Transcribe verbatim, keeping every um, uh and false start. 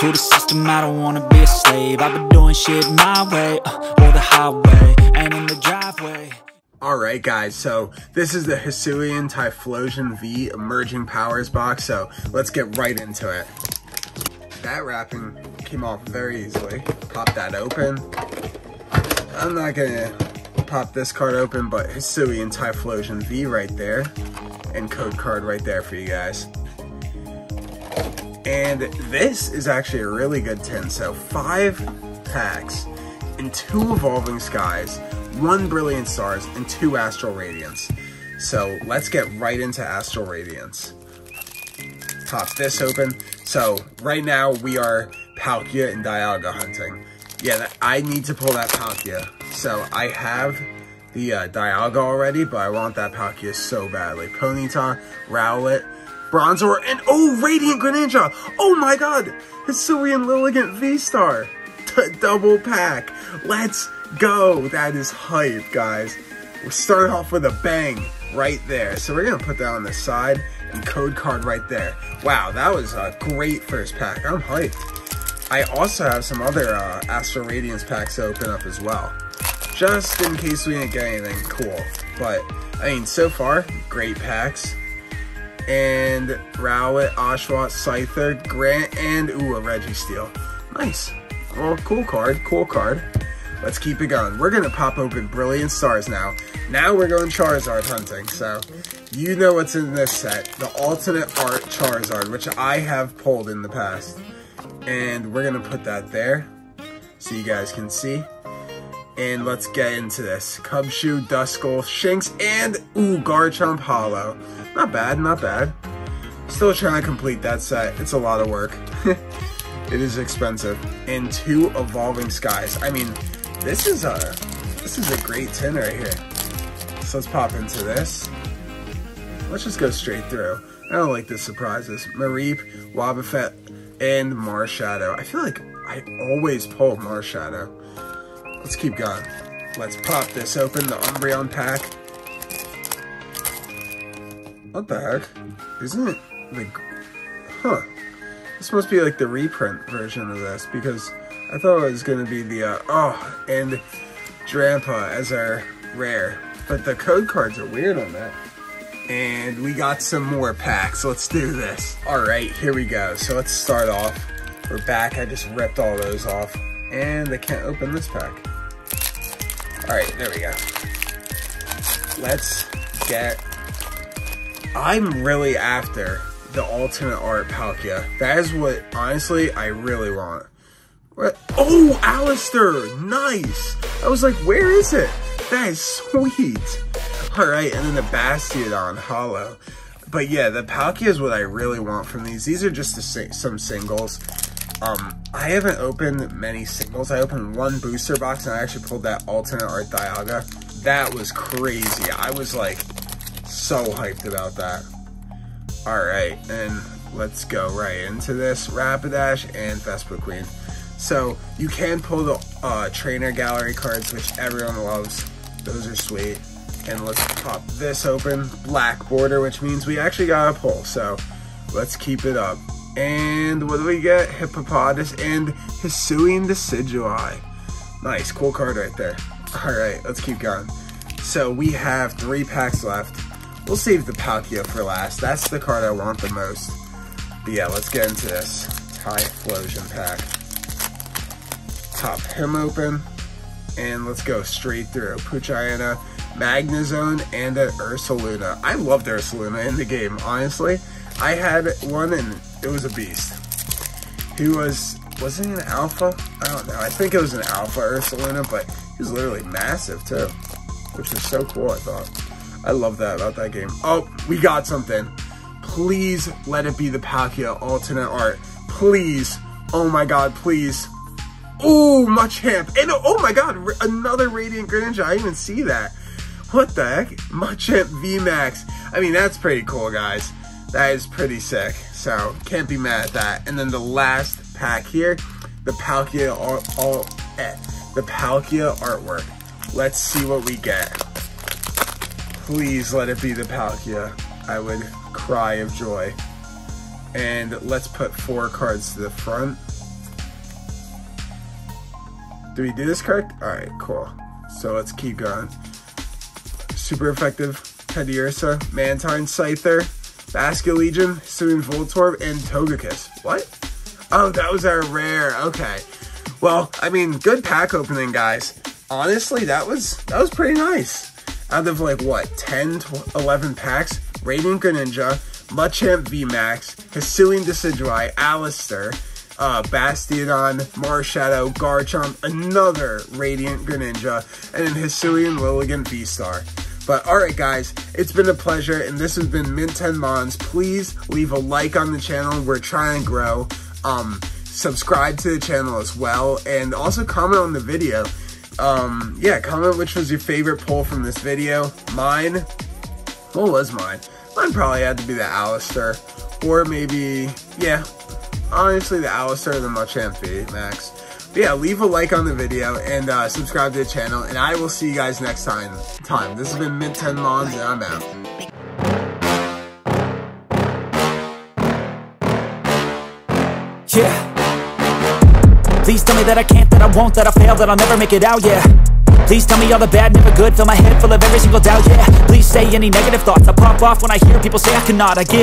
To the system, I don't wanna be a slave. I've been doing shit my way, uh, or the highway, and in the driveway. Alright guys, so this is the Hisuian Typhlosion V Emerging Powers box, so let's get right into it. That wrapping came off very easily. Pop that open. I'm not gonna pop this card open, but Hisuian Typhlosion V right there, and code card right there for you guys. And this is actually a really good tin, so five packs and two Evolving Skies, one Brilliant Stars, and two Astral Radiance. So let's get right into Astral Radiance. Pop this open. So right now we are Palkia and Dialga hunting. Yeah, I need to pull that Palkia. So I have the uh, Dialga already, but I want that Palkia so badly. Ponyta, Rowlet, Bronzor, and oh, Radiant Greninja! Oh my god! Hisuian Lilligant V-Star! Double pack! Let's go! That is hype, guys. We'll start off with a bang right there. So we're gonna put that on the side and code card right there. Wow, that was a great first pack. I'm hyped. I also have some other uh, Astral Radiance packs to open up as well, just in case we didn't get anything cool. But, I mean, so far, great packs. And Rowlet, Oshawa, Scyther, Grant, and ooh, a Registeel. Nice. Well, cool card, cool card. Let's keep it going. We're gonna pop open Brilliant Stars now. Now we're going Charizard hunting, so you know what's in this set. The alternate art Charizard, which I have pulled in the past. And we're gonna put that there, so you guys can see. And let's get into this. Cubchoo, Duskull, Shinx, and ooh, Garchomp Hollow. Not bad, not bad. Still trying to complete that set. It's a lot of work. It is expensive. And two Evolving Skies. I mean, this is a this is a great tin right here. So let's pop into this. Let's just go straight through. I don't like the surprises. Mareep, Wobbuffet, and Marshadow. I feel like I always pull Marshadow. Let's keep going. Let's pop this open, the Umbreon pack. What the heck? Isn't it like, huh? This must be like the reprint version of this, because I thought it was gonna be the, uh, oh, and Drampa as our rare. But the code cards are weird on that. And we got some more packs. Let's do this. All right, here we go. So let's start off. We're back. I just ripped all those off. And I can't open this pack. All right, there we go. Let's get, I'm really after the alternate art Palkia. That is what, honestly, I really want. What? Oh, Allister, nice. I was like, where is it? That is sweet. All right, and then the Bastiodon Hollow. But yeah, the Palkia is what I really want from these. These are just a, some singles. Um, I haven't opened many singles. I opened one booster box and I actually pulled that alternate art Dialga. That was crazy. I was like so hyped about that. Alright, and let's go right into this. Rapidash and Vespa Queen. So you can pull the uh, trainer gallery cards, which everyone loves. Those are sweet. And let's pop this open. Black border, which means we actually got a pull. So let's keep it up. And what do we get? Hippopotamus and Hisuian Decidueye. Nice, cool card right there. Alright, let's keep going. So we have three packs left. We'll save the Palkia for last. That's the card I want the most. But yeah, let's get into this Typhlosion pack. Pop him open. And let's go straight through. Puchayana, Magnezone, and an Ursaluna. I loved Ursaluna in the game, honestly. I had one and it was a beast. He was, wasn't he an alpha? I don't know. I think it was an alpha Ursaluna, but he was literally massive too, which is so cool, I thought. I love that about that game. Oh, we got something. Please let it be the Palkia alternate art. Please. Oh my god, please. Oh, Machamp. And oh my god, another Radiant Greninja. I didn't even see that. What the heck? Machamp V MAX. I mean, that's pretty cool, guys. That is pretty sick. So, can't be mad at that. And then the last pack here, the Palkia all, all eh, the Palkia artwork. Let's see what we get. Please let it be the Palkia. I would cry of joy. And let's put four cards to the front. Do we do this card? All right, cool. So let's keep going. Super effective Teddy Ursa, Mantine, Scyther, Basket Legion, Hisuian Voltorb, and Togekiss. What? Oh, that was our rare. Okay. Well, I mean, good pack opening, guys. Honestly, that was that was pretty nice. Out of like what, ten, eleven packs? Radiant Greninja, Machamp V MAX, Hisuian Decidueye, Allister, Uh, Bastiodon, Marshadow, Garchomp, another Radiant Greninja, and then Hisuian Lilligant V-Star. But alright guys, it's been a pleasure, and this has been Mint ten Mons. Please leave a like on the channel, we're trying to grow. Um, subscribe to the channel as well, and also comment on the video. Um, yeah, comment which was your favorite poll from this video. Mine? What was mine? Mine probably had to be the Allister, or maybe, yeah, honestly, the Allister, the Machamp V MAX. But yeah, leave a like on the video and uh, subscribe to the channel, and I will see you guys next time. Time. This has been Mint ten Mons, and I'm out. Yeah. Please tell me that I can't, that I won't, that I fail, that I'll never make it out. Yeah. Please tell me all the bad, never good. Fill my head full of every single doubt. Yeah. Please say any negative thoughts. I pop off when I hear people say I cannot. I get.